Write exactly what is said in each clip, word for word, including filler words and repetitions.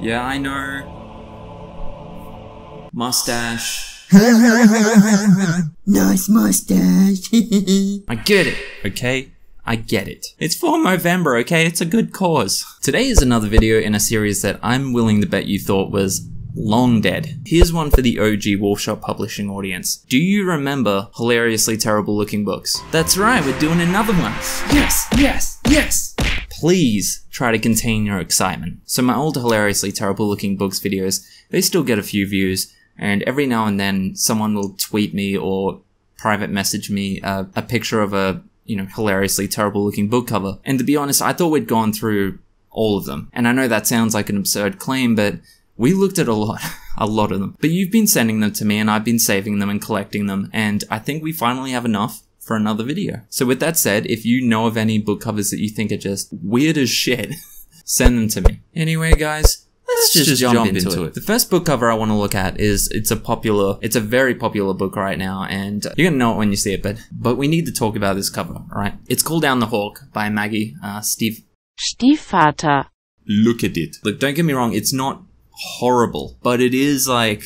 Yeah, I know. Mustache. Nice mustache. I get it, okay? I get it. It's for Movember, okay? It's a good cause. Today is another video in a series that I'm willing to bet you thought was long dead. Here's one for the O G WolfShop publishing audience. Do you remember hilariously terrible looking books? That's right, we're doing another one. Yes, yes, yes. Please try to contain your excitement. So my old hilariously terrible looking books videos, they still get a few views, and every now and then someone will tweet me or private message me uh, a picture of a, you know, hilariously terrible looking book cover. And to be honest, I thought we'd gone through all of them. And I know that sounds like an absurd claim, but we looked at a lot, a lot of them. But you've been sending them to me and I've been saving them and collecting them, and I think we finally have enough for another video. So with that said, if you know of any book covers that you think are just weird as shit, send them to me. Anyway, guys, let's, let's just, just jump, jump into, into it. it. The first book cover I want to look at is, it's a popular, it's a very popular book right now, and you're gonna know it when you see it, but, but we need to talk about this cover, alright? It's Call Down the Hawk by Maggie uh, Stief... Stiefvater. Look at it. Look, don't get me wrong, it's not horrible, but it is like...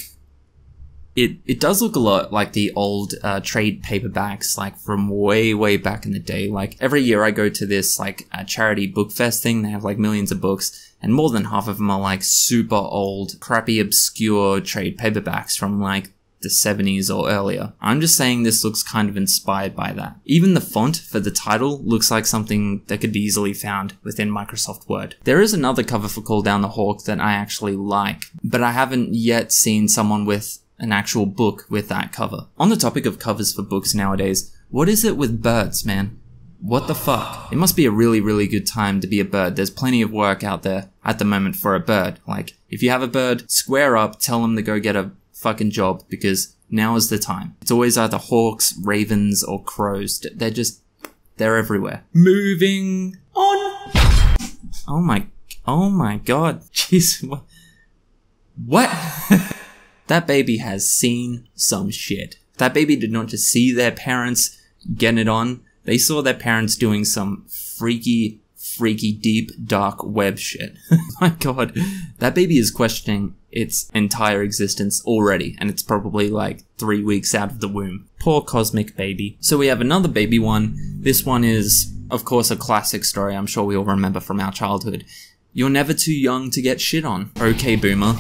It it does look a lot like the old uh, trade paperbacks, like from way, way back in the day. Like every year I go to this like uh, charity book fest thing. They have like millions of books, and more than half of them are like super old, crappy, obscure trade paperbacks from like the seventies or earlier. I'm just saying this looks kind of inspired by that. Even the font for the title looks like something that could be easily found within Microsoft Word. There is another cover for Call Down the Hawk that I actually like, but I haven't yet seen someone with an actual book with that cover. On the topic of covers for books nowadays, what is it with birds, man? What the fuck? It must be a really, really good time to be a bird. There's plenty of work out there at the moment for a bird. Like, if you have a bird, square up, tell them to go get a fucking job, because now is the time. It's always either hawks, ravens, or crows. They're just, they're everywhere. Moving on. Oh my, oh my god. Jeez, what? What? That baby has seen some shit. That baby did not just see their parents get it on. They saw their parents doing some freaky, freaky, deep, dark web shit. My god. That baby is questioning its entire existence already, and it's probably like three weeks out of the womb. Poor cosmic baby. So we have another baby one. This one is, of course, a classic story I'm sure we all remember from our childhood. You're never too young to get shit on. Okay, boomer.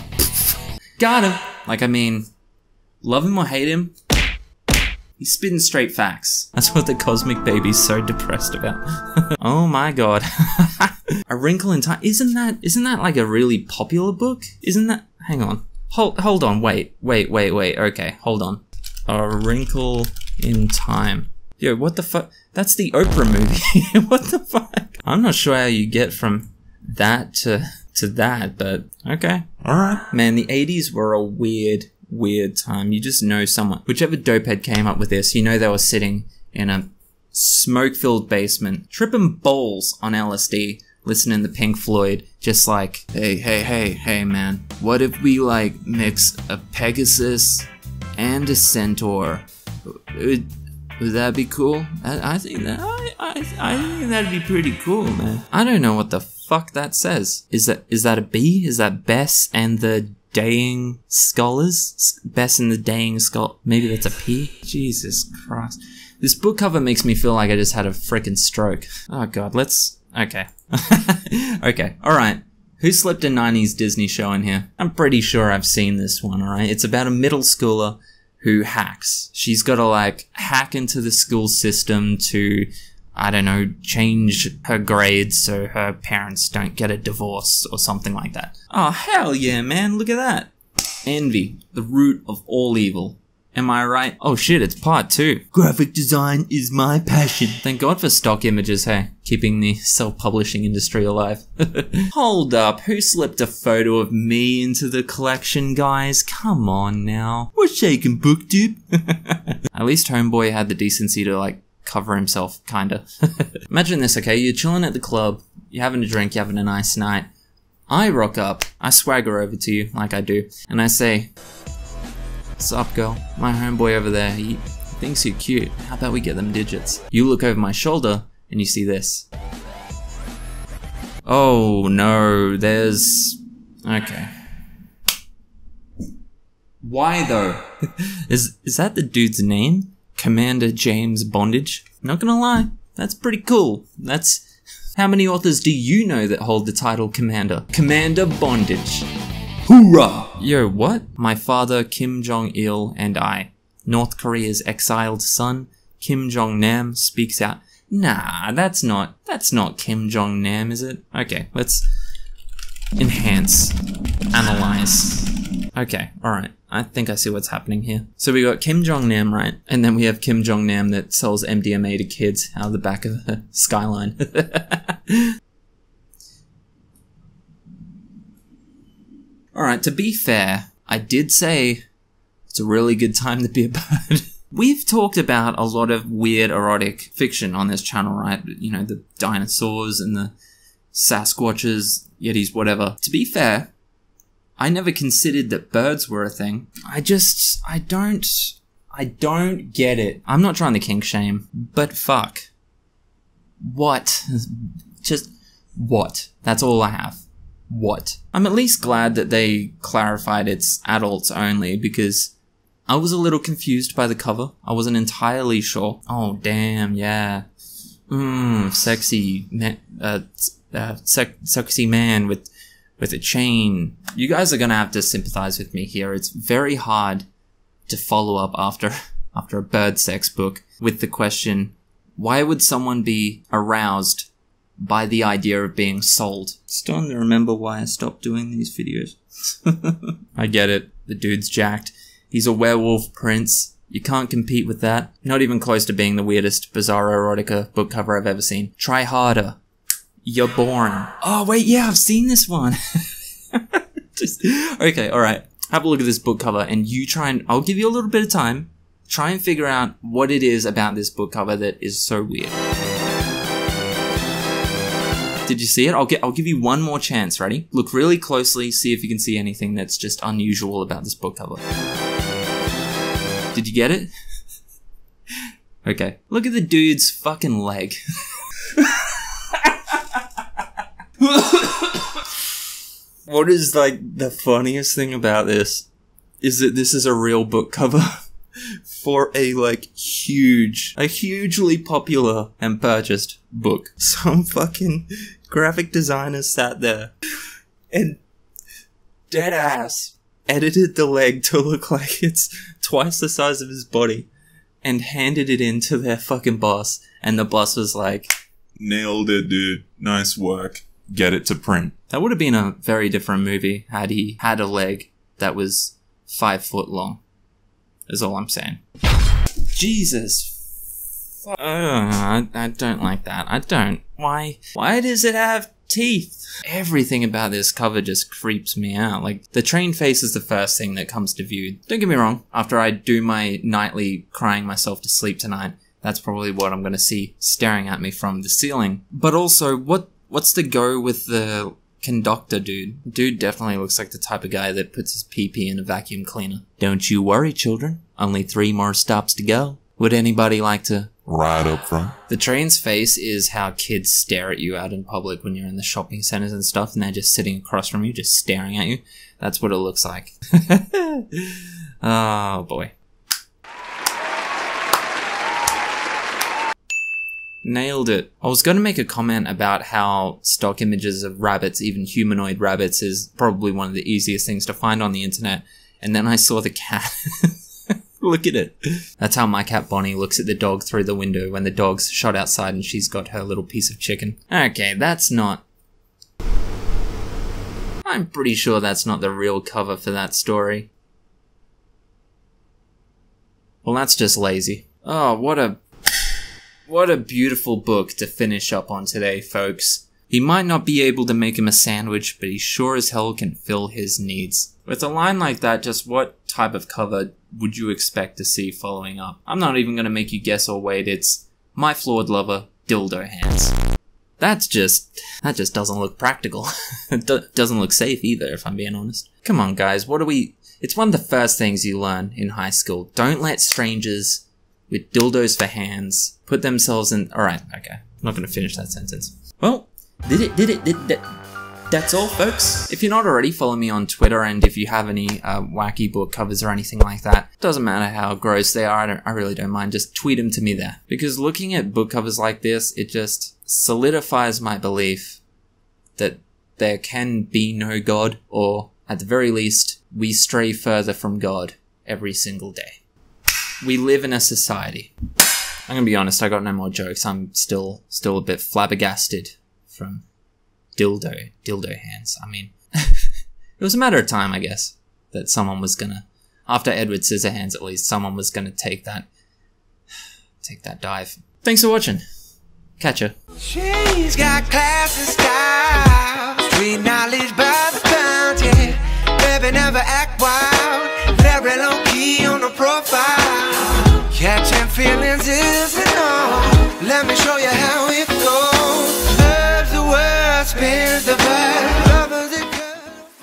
Got him. Like, I mean, love him or hate him, he's spitting straight facts. That's what the cosmic baby's so depressed about. Oh my god. A Wrinkle in Time, isn't that, isn't that like a really popular book? Isn't that, hang on, hold, hold on, wait, wait, wait, wait, okay, hold on. A Wrinkle in Time. Yo, what the fuck, that's the Oprah movie. What the fuck? I'm not sure how you get from that to... to that, but okay. Alright. Man, the eighties were a weird, weird time. You just know someone. Whichever dopehead came up with this, you know they were sitting in a smoke-filled basement, tripping balls on L S D, listening to Pink Floyd, just like, hey, hey, hey, hey, man. What if we, like, mix a Pegasus and a Centaur? Would, would that be cool? I, I think that, I, I, I think that'd be pretty cool, man. I don't know what the fuck that says. Is that, is that a bee? Is that Bess and the Dang Scholars? Bess and the Dang Scholars. Maybe that's a P? Jesus Christ. This book cover makes me feel like I just had a frickin' stroke. Oh god, let's... okay. Okay, alright. Who Slept a nineties Disney Show in here? I'm pretty sure I've seen this one, alright? It's about a middle schooler who hacks. She's gotta, like, hack into the school system to... I don't know, change her grades so her parents don't get a divorce or something like that. Oh, hell yeah, man, look at that. Envy, the root of all evil. Am I right? Oh shit, it's part two. Graphic design is my passion. Thank God for stock images, hey. Keeping the self-publishing industry alive. Hold up, who slipped a photo of me into the collection, guys? Come on now. We're shaking book, dude. At least Homeboy had the decency to, like, cover himself, kinda. Imagine this, okay? You're chilling at the club, you're having a drink, you're having a nice night. I rock up, I swagger over to you, like I do, and I say, what's up, girl? My homeboy over there, he thinks you're cute. How about we get them digits? You look over my shoulder, and you see this. Oh no, there's Okay. Why though? is is that the dude's name? Commander James Bondage? Not gonna lie, that's pretty cool. That's... How many authors do you know that hold the title Commander? Commander Bondage. Hoorah! Yo, what? My father, Kim Jong-il, and I. North Korea's exiled son, Kim Jong-nam, speaks out. Nah, that's not... That's not Kim Jong-nam, is it? Okay, let's... Enhance. Analyze. Okay, alright. I think I see what's happening here. So we got Kim Jong-nam, right? And then we have Kim Jong-nam that sells M D M A to kids out of the back of the skyline. Alright, to be fair, I did say it's a really good time to be a bird. We've talked about a lot of weird erotic fiction on this channel, right? You know, the dinosaurs and the Sasquatches, Yetis, whatever. To be fair, I never considered that birds were a thing. I just, I don't, I don't get it. I'm not trying to kink shame, but fuck. What? Just, what? That's all I have. What? I'm at least glad that they clarified it's adults only, because I was a little confused by the cover. I wasn't entirely sure. Oh, damn, yeah. Mmm, sexy, uh, uh, sec sexy man with... with a chain. You guys are gonna have to sympathize with me here. It's very hard to follow up after after a bird sex book with the question, why would someone be aroused by the idea of being sold? Starting to remember why I stopped doing these videos. I get it. The dude's jacked. He's a werewolf prince. You can't compete with that. Not even close to being the weirdest bizarro erotica book cover I've ever seen. Try harder. You're born. Oh, wait, yeah, I've seen this one. Just, okay, all right. Have a look at this book cover and you try and... I'll give you a little bit of time. Try and figure out what it is about this book cover that is so weird. Did you see it? I'll, get, I'll give you one more chance. Ready? Look really closely. See if you can see anything that's just unusual about this book cover. Did you get it? Okay. Look at the dude's fucking leg. What is, like, the funniest thing about this is that this is a real book cover for a, like, huge, a hugely popular and purchased book. Some fucking graphic designer sat there and deadass edited the leg to look like it's twice the size of his body and handed it in to their fucking boss, and the boss was like, nailed it, dude. Nice work. Get it to print. That would have been a very different movie had he had a leg that was five foot long. Is all I'm saying. Jesus. Oh, I, I don't like that. I don't. Why? Why does it have teeth? Everything about this cover just creeps me out. Like, the train face is the first thing that comes to view. Don't get me wrong. After I do my nightly crying myself to sleep tonight, that's probably what I'm going to see staring at me from the ceiling. But also, what... What's the go with the conductor dude? Dude definitely looks like the type of guy that puts his pee-pee in a vacuum cleaner. Don't you worry, children. Only three more stops to go. Would anybody like to... Right up front. The train's face is how kids stare at you out in public when you're in the shopping centers and stuff, and they're just sitting across from you, just staring at you. That's what it looks like. Oh, boy. Nailed it. I was going to make a comment about how stock images of rabbits, even humanoid rabbits, is probably one of the easiest things to find on the internet. And then I saw the cat. Look at it. That's how my cat Bonnie looks at the dog through the window when the dog's shot outside and she's got her little piece of chicken. Okay, that's not... I'm pretty sure that's not the real cover for that story. Well, that's just lazy. Oh, what a... What a beautiful book to finish up on today, folks. He might not be able to make him a sandwich, but he sure as hell can fill his needs. With a line like that, just what type of cover would you expect to see following up? I'm not even going to make you guess or wait. It's My Flawed Lover, Dildo Hands. That's just... That just doesn't look practical. It do doesn't look safe either, if I'm being honest. Come on, guys. What do we... It's one of the first things you learn in high school. Don't let strangers... with dildos for hands, put themselves in... Alright, okay. I'm not going to finish that sentence. Well, did it, did it, did that... That's all, folks. If you're not already, follow me on Twitter, and if you have any uh, wacky book covers or anything like that, doesn't matter how gross they are, I, don't, I really don't mind, just tweet them to me there. Because looking at book covers like this, it just solidifies my belief that there can be no God, or at the very least, we stray further from God every single day. We live in a society. I'm gonna be honest, I got no more jokes. I'm still, still a bit flabbergasted from dildo, dildo hands. I mean, it was a matter of time, I guess, that someone was gonna, after Edward Scissorhands at least, someone was gonna take that, take that dive. Thanks for watching. Catch ya. She's got class and style, street knowledge by the pound, yeah. Baby never act wild, very low key on the profile. Catching feelings isn't all, let me show you how it goes. Loves the world, spins the verb.